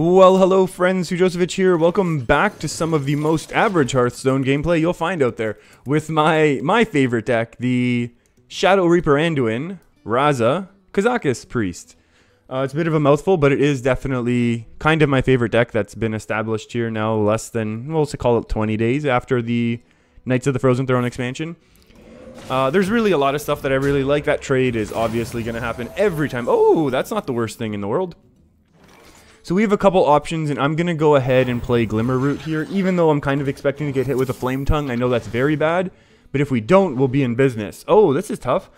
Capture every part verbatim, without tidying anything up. Well, hello friends, Fujosovich here. Welcome back to some of the most average Hearthstone gameplay you'll find out there. With my my favorite deck, the Shadow Reaper Anduin, Raza, Kazakus Priest. Uh, it's a bit of a mouthful, but it is definitely kind of my favorite deck that's been established here now less than, well, let's call it twenty days after the Knights of the Frozen Throne expansion. Uh, there's really a lot of stuff that I really like. That trade is obviously going to happen every time. Oh, that's not the worst thing in the world. So we have a couple options, and I'm going to go ahead and play Glimmer Root here, even though I'm kind of expecting to get hit with a Flame Tongue. I know that's very bad, but if we don't, we'll be in business. Oh, this is tough.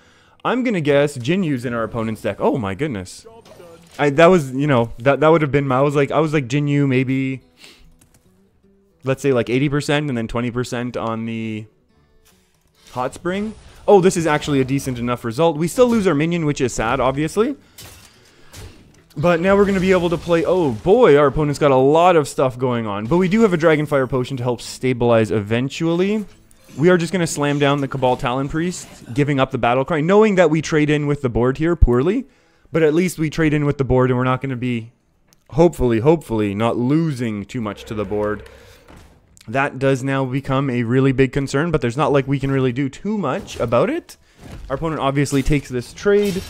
I'm going to guess Jinyu's in our opponent's deck. Oh my goodness. I, that was, you know, that that would have been my, I was like, I was like Jinyu maybe, let's say like eighty percent and then twenty percent on the Hot Spring. Oh, this is actually a decent enough result. We still lose our minion, which is sad, obviously. But now we're going to be able to play, oh boy, our opponent's got a lot of stuff going on. But we do have a Dragonfire Potion to help stabilize eventually. We are just going to slam down the Cabal Talon Priest, giving up the Battle Cry, knowing that we trade in with the board here poorly. But at least we trade in with the board and we're not going to be, hopefully, hopefully, not losing too much to the board. That does now become a really big concern, but there's not like we can really do too much about it. Our opponent obviously takes this trade,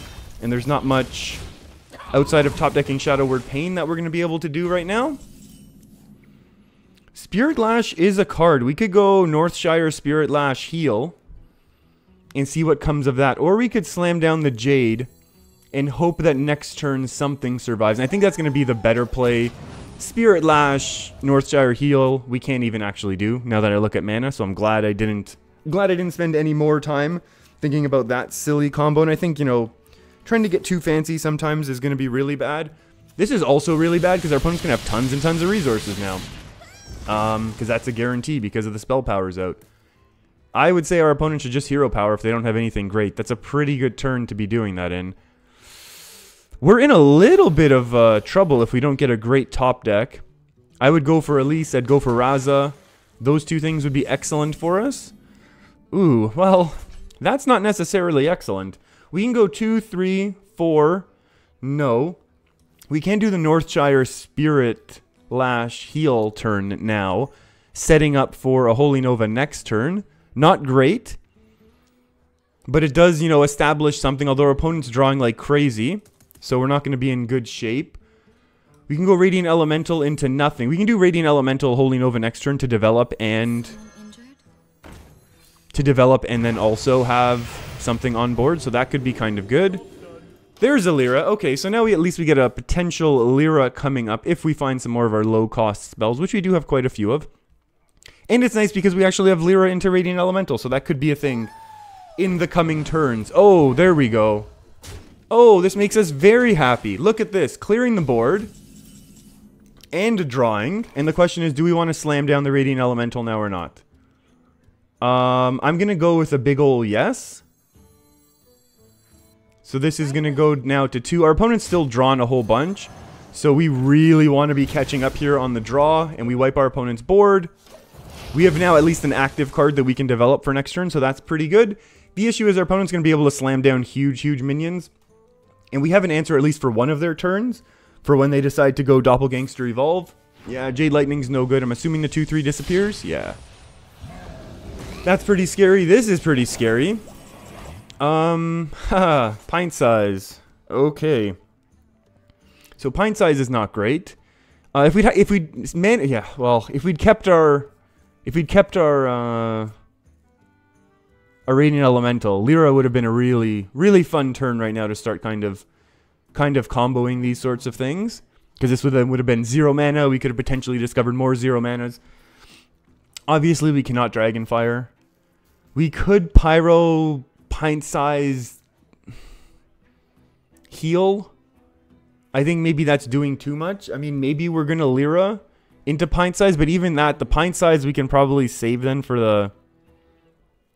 and there's not much outside of top decking Shadow Word Pain that we're going to be able to do right now. Spirit Lash is a card. We could go Northshire, Spirit Lash, heal, and see what comes of that. Or we could slam down the Jade and hope that next turn something survives. And I think that's going to be the better play. Spirit Lash, Northshire heal, we can't even actually do now that I look at mana, so I'm glad I didn't glad I didn't spend any more time thinking about that silly combo. And I think, you know, trying to get too fancy sometimes is going to be really bad. This is also really bad because our opponent's going to have tons and tons of resources now. Um, because that's a guarantee because of the spell powers out. I would say our opponent should just hero power if they don't have anything great. That's a pretty good turn to be doing that in. We're in a little bit of uh, trouble if we don't get a great top deck. I would go for Elise, I'd go for Raza. Those two things would be excellent for us. Ooh, well, that's not necessarily excellent. We can go two, three, four. No. We can do the Northshire Spirit Lash heal turn now, setting up for a Holy Nova next turn. Not great, but it does, you know, establish something, although our opponent's drawing like crazy. So we're not going to be in good shape. We can go Radiant Elemental into nothing. We can do Radiant Elemental Holy Nova next turn to develop and... To develop and then also have something on board. So that could be kind of good. There's a Lyra. Okay, so now we at least we get a potential Lyra coming up if we find some more of our low-cost spells, which we do have quite a few of. And it's nice because we actually have Lyra into Radiant Elemental. So that could be a thing in the coming turns. Oh, there we go. Oh, this makes us very happy. Look at this. Clearing the board. And drawing. And the question is, do we want to slam down the Radiant Elemental now or not? Um, I'm going to go with a big ol' yes. So this is going to go now to two. Our opponent's still drawn a whole bunch. So we really want to be catching up here on the draw. And we wipe our opponent's board. We have now at least an active card that we can develop for next turn. So that's pretty good. The issue is our opponent's going to be able to slam down huge, huge minions. And we have an answer at least for one of their turns, for when they decide to go Doppelgangster Evolve. Yeah, Jade Lightning's no good. I'm assuming the two three disappears. Yeah. That's pretty scary. This is pretty scary. Um, haha, Pint Size. Okay. So Pint Size is not great. Uh, if we'd, ha if we'd, man, yeah, well, if we'd kept our, if we'd kept our, uh... a Radiant Elemental, Lyra would have been a really, really fun turn right now to start kind of, kind of comboing these sorts of things. Because this would have, would have been zero mana. We could have potentially discovered more zero manas. Obviously, we cannot Dragonfire. We could Pyro, Pint Size, heal. I think maybe that's doing too much. I mean, maybe we're going to Lyra into Pint Size, but even that, the Pint Size we can probably save then for the...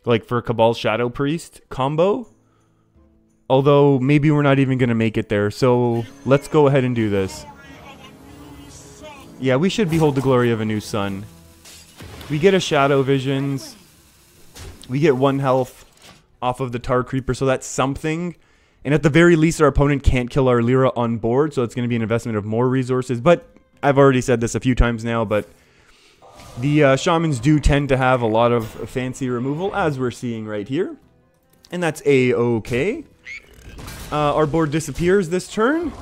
Like for Cabal Shadow Priest combo. Although maybe we're not even going to make it there. So let's go ahead and do this. Yeah, we should behold the glory of a new sun. We get a Shadow Visions. We get one health off of the Tar Creeper. So that's something. And at the very least our opponent can't kill our Lyra on board. So it's going to be an investment of more resources. But I've already said this a few times now, but the uh, Shamans do tend to have a lot of fancy removal, as we're seeing right here. And that's a-okay. Uh, our board disappears this turn.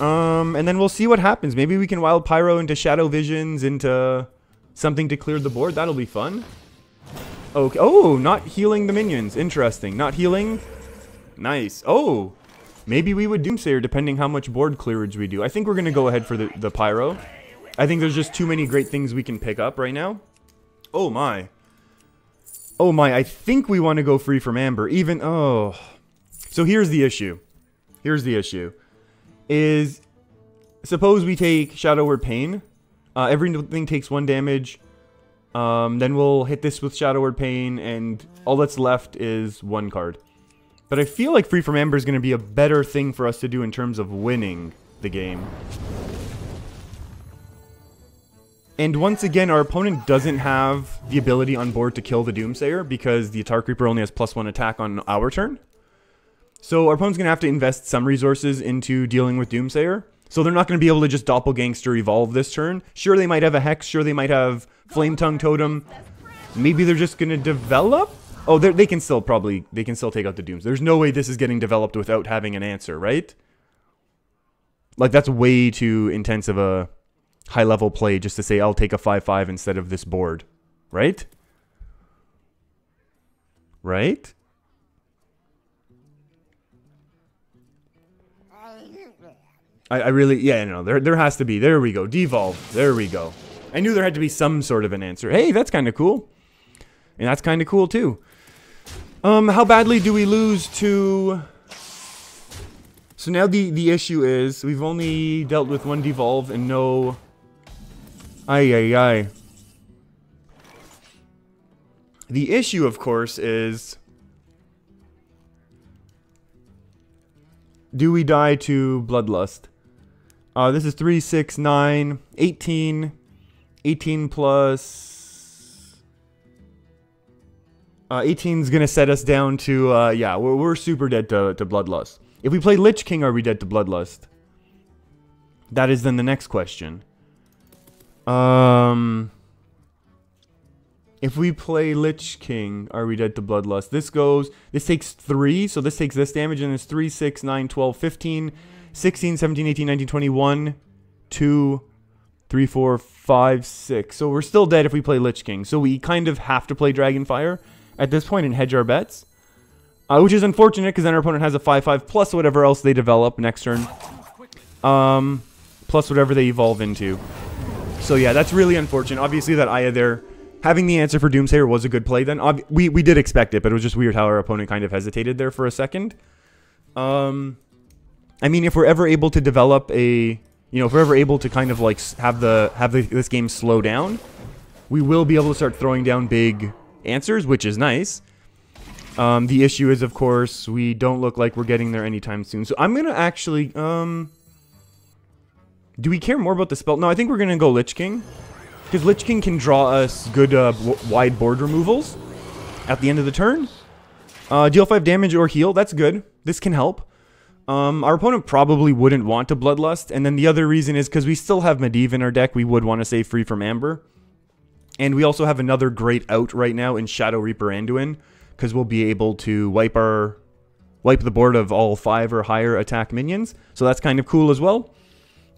Um, and then we'll see what happens. Maybe we can Wild Pyro into Shadow Visions, into something to clear the board. That'll be fun. Okay. Oh, not healing the minions. Interesting. Not healing. Nice. Oh, maybe we would Doomsayer depending how much board clearage we do. I think we're going to go ahead for the, the Pyro. I think there's just too many great things we can pick up right now. Oh my. Oh my, I think we want to go Free From Amber. Even, oh. So here's the issue. Here's the issue. Is, suppose we take Shadow Word Pain. Uh, everything takes one damage. Um, then we'll hit this with Shadow Word Pain, and all that's left is one card. But I feel like Free From Amber is going to be a better thing for us to do in terms of winning the game. And once again, our opponent doesn't have the ability on board to kill the Doomsayer because the Tar Creeper only has plus one attack on our turn. So our opponent's going to have to invest some resources into dealing with Doomsayer. So they're not going to be able to just Doppelgangster Evolve this turn. Sure, they might have a Hex. Sure, they might have Flame Tongue Totem. Maybe they're just going to develop? Oh, they can still probably, they can still take out the Dooms. There's no way this is getting developed without having an answer, right? Like, that's way too intense of a high-level play just to say, I'll take a five five instead of this board, right? Right? I, I really, yeah, no, there, there has to be. There we go. Devolve. There we go. I knew there had to be some sort of an answer. Hey, that's kind of cool. And that's kind of cool, too. Um, how badly do we lose to... So now the, the issue is, we've only dealt with one Devolve and no... Ay, ay, ay. The issue, of course, is... Do we die to Bloodlust? Uh, this is three, six, nine, eighteen. eighteen plus... Uh, eighteen's gonna set us down to, uh, yeah, we're, we're super dead to, to Bloodlust. If we play Lich King, are we dead to Bloodlust? That is then the next question. Um, if we play Lich King, are we dead to Bloodlust? This goes, this takes three, so this takes this damage, and it's three, six, nine, twelve, fifteen, sixteen, seventeen, eighteen, nineteen, twenty, twenty-one, twenty-two, three, four, five, six. So we're still dead if we play Lich King, so we kind of have to play Dragonfire at this point and hedge our bets, uh, which is unfortunate because then our opponent has a five five plus whatever else they develop next turn, um, plus whatever they evolve into. So yeah, that's really unfortunate. Obviously that Aya there, having the answer for Doomsayer was a good play then. Ob we, we did expect it, but it was just weird how our opponent kind of hesitated there for a second. Um, I mean, if we're ever able to develop a, you know, if we're ever able to kind of like have, the, have the, this game slow down, we will be able to start throwing down big... answers, which is nice. Um, the issue is, of course, we don't look like we're getting there anytime soon. So I'm going to actually... Um, do we care more about the spell? No, I think we're going to go Lich King. Because Lich King can draw us good uh, wide board removals at the end of the turn. Uh, deal five damage or heal. That's good. This can help. Um, our opponent probably wouldn't want to Bloodlust. And then the other reason is because we still have Medivh in our deck. We would want to save Free From Amber. And we also have another great out right now in Shadow Reaper Anduin, because we'll be able to wipe our wipe the board of all five or higher attack minions. So that's kind of cool as well.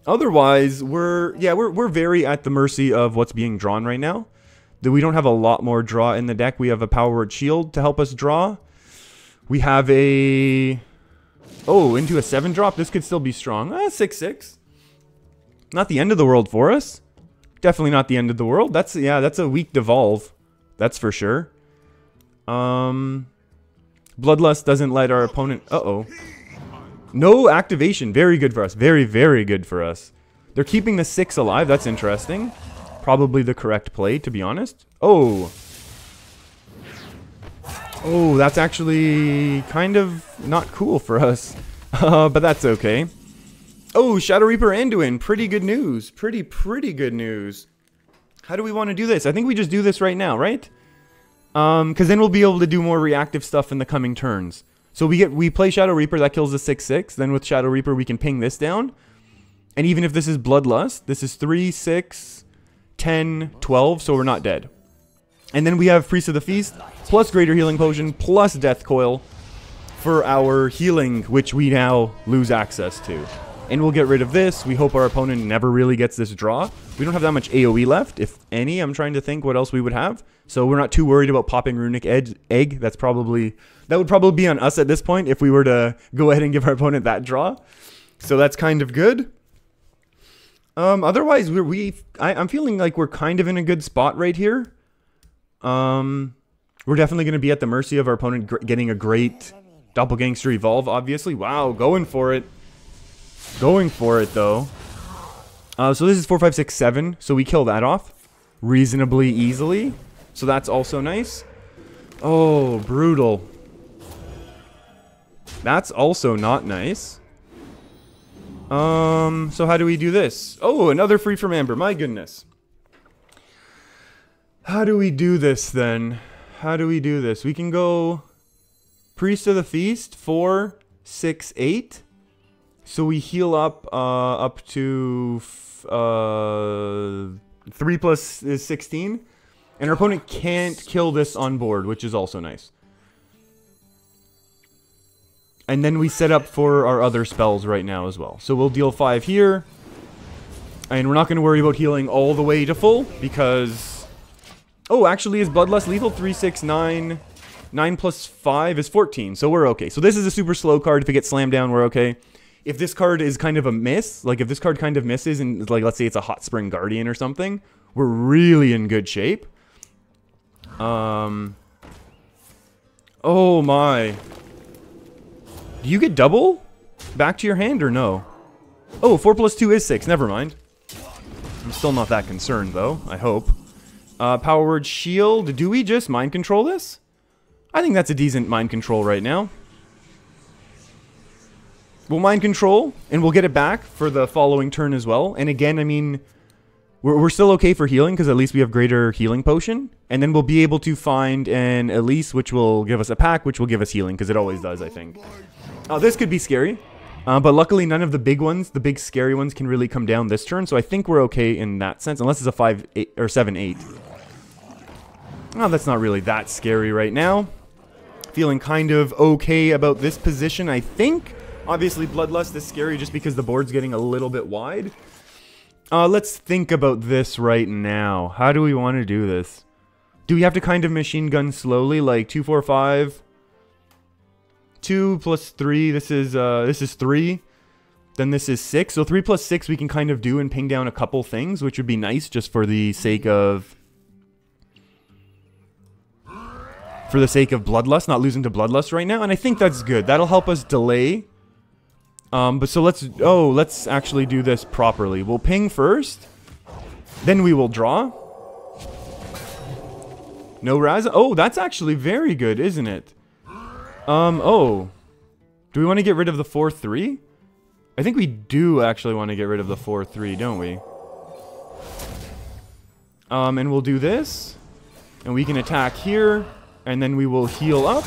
Otherwise, we're yeah, we're we're very at the mercy of what's being drawn right now. We don't have a lot more draw in the deck. We have a Power Word Shield to help us draw. We have a oh, into a seven drop. This could still be strong. Ah, six six. Not the end of the world for us. Definitely not the end of the world. That's, yeah, that's a weak Devolve. That's for sure. Um, Bloodlust doesn't let our opponent... Uh-oh. No activation. Very good for us. Very, very good for us. They're keeping the six alive. That's interesting. Probably the correct play, to be honest. Oh. Oh, that's actually kind of not cool for us. Uh, but that's okay. Oh, Shadow Reaper Anduin. Pretty good news. Pretty, pretty good news. How do we want to do this? I think we just do this right now, right? Um, because then we'll be able to do more reactive stuff in the coming turns. So we get we play Shadow Reaper. That kills the six six. Then with Shadow Reaper, we can ping this down. And even if this is Bloodlust, this is three, six, ten, twelve, so we're not dead. And then we have Priest of the Feast, plus Greater Healing Potion, plus Death Coil for our healing, which we now lose access to. And we'll get rid of this. We hope our opponent never really gets this draw. We don't have that much AoE left, if any. I'm trying to think what else we would have. So we're not too worried about popping Runic Egg. That's probably... That would probably be on us at this point if we were to go ahead and give our opponent that draw. So that's kind of good. Um, otherwise, we're, we... I, I'm feeling like we're kind of in a good spot right here. Um, we're definitely going to be at the mercy of our opponent gr getting a great Doppelgangster Evolve, obviously. Wow, going for it. Going for it, though. Uh, so this is four, five, six, seven. So we kill that off reasonably easily. So that's also nice. Oh, brutal. That's also not nice. Um, so how do we do this? Oh, another Free From Amber. My goodness. How do we do this, then? How do we do this? We can go Priest of the Feast, four, six, eight. So we heal up uh, up to f uh, three plus sixteen. And our opponent can't kill this on board, which is also nice. And then we set up for our other spells right now as well. So we'll deal five here. And we're not going to worry about healing all the way to full because... Oh, actually, is Bloodlust lethal? three, six, nine... nine plus five is fourteen, so we're okay. So this is a super slow card. If it gets slammed down, we're okay. If this card is kind of a miss, like if this card kind of misses, and like let's say it's a Hot Spring Guardian or something, we're really in good shape. Um. Oh my. Do you get double back to your hand or no? Oh, four plus two is six. Never mind. I'm still not that concerned though, I hope. Uh, Power Word Shield. Do we just Mind Control this? I think that's a decent Mind Control right now. We'll Mind Control, and we'll get it back for the following turn as well. And again, I mean, we're, we're still okay for healing, because at least we have Greater Healing Potion. And then we'll be able to find an Elise, which will give us a pack, which will give us healing, because it always does, I think. Oh, this could be scary. Uh, but luckily, none of the big ones, the big scary ones, can really come down this turn. So I think we're okay in that sense, unless it's a five eight or seven eight. Oh, that's not really that scary right now. Feeling kind of okay about this position, I think. Obviously, Bloodlust is scary just because the board's getting a little bit wide. Uh, let's think about this right now. How do we want to do this? Do we have to kind of machine gun slowly, like two, four, five? two plus three, this is, uh, this is three. Then this is six. So three plus six we can kind of do and ping down a couple things, which would be nice just for the sake of... For the sake of Bloodlust, not losing to Bloodlust right now. And I think that's good. That'll help us delay. Um, but so let's... Oh, let's actually do this properly. We'll ping first. Then we will draw. No Raza. Oh, that's actually very good, isn't it? Um, oh. Do we want to get rid of the four three? I think we do actually want to get rid of the four three, don't we? Um, and we'll do this. And we can attack here. And then we will heal up.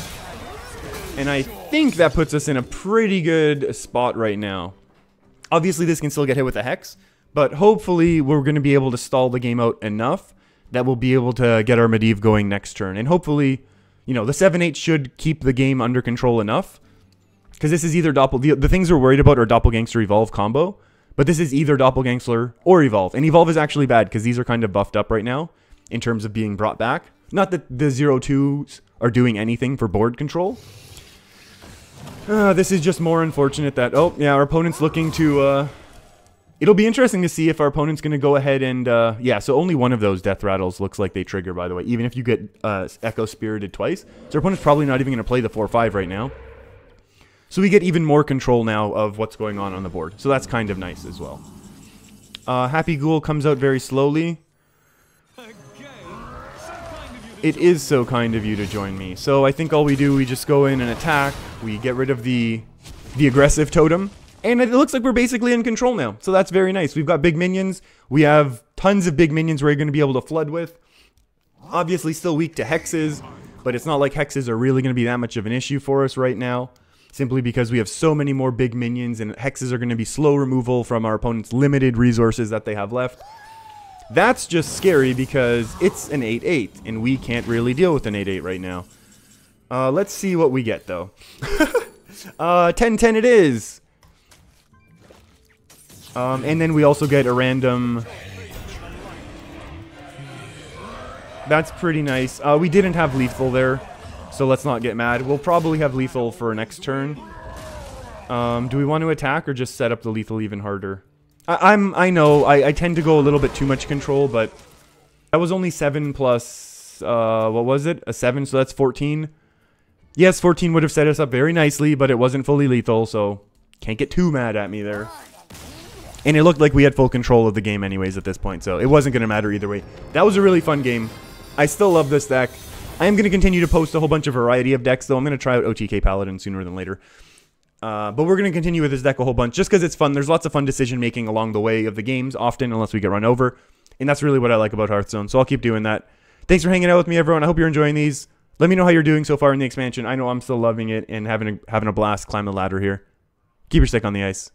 And I think that puts us in a pretty good spot right now. Obviously, this can still get hit with a Hex. But hopefully, we're going to be able to stall the game out enough that we'll be able to get our Medivh going next turn. And hopefully, you know, the seven eight should keep the game under control enough. Because this is either Doppel... The, the things we're worried about are Doppelgangster Evolve combo. But this is either Doppelgangster or Evolve. And Evolve is actually bad because these are kind of buffed up right now in terms of being brought back. Not that the zero twos are doing anything for board control. Uh, this is just more unfortunate that... Oh, yeah, our opponent's looking to... Uh, it'll be interesting to see if our opponent's going to go ahead and... Uh, yeah, so only one of those Death Rattles looks like they trigger, by the way. Even if you get uh, Echo Spirited twice. So our opponent's probably not even going to play the four five right now. So we get even more control now of what's going on on the board. So that's kind of nice as well. Uh, Happy Ghoul comes out very slowly. It is so kind of you to join me. So I think all we do, we just go in and attack. We get rid of the the aggressive totem. And it looks like we're basically in control now. So that's very nice. We've got big minions. We have tons of big minions we're going to be able to flood with. Obviously still weak to hexes. But it's not like hexes are really going to be that much of an issue for us right now. simply because we have so many more big minions, and hexes are going to be slow removal from our opponent's limited resources that they have left. That's just scary because it's an eight eight, and we can't really deal with an eight eight right now. Uh, let's see what we get, though. uh, ten ten it is! Um, and then we also get a random... That's pretty nice. Uh, we didn't have lethal there, so let's not get mad. We'll probably have lethal for next turn. Um, do we want to attack or just set up the lethal even harder? I, I'm, I know, I, I tend to go a little bit too much control, but that was only seven plus, uh, what was it? A seven, so that's fourteen. Yes, fourteen would have set us up very nicely, but it wasn't fully lethal, so can't get too mad at me there. And it looked like we had full control of the game anyways at this point, so it wasn't going to matter either way. That was a really fun game. I still love this deck. I am going to continue to post a whole bunch of variety of decks, though. I'm going to try out O T K Paladin sooner than later. Uh, but we're going to continue with this deck a whole bunch, just because it's fun. There's lots of fun decision-making along the way of the games, often, unless we get run over. And that's really what I like about Hearthstone, so I'll keep doing that. Thanks for hanging out with me, everyone. I hope you're enjoying these. Let me know how you're doing so far in the expansion. I know I'm still loving it and having a, having a blast climbing the ladder here. Keep your stick on the ice.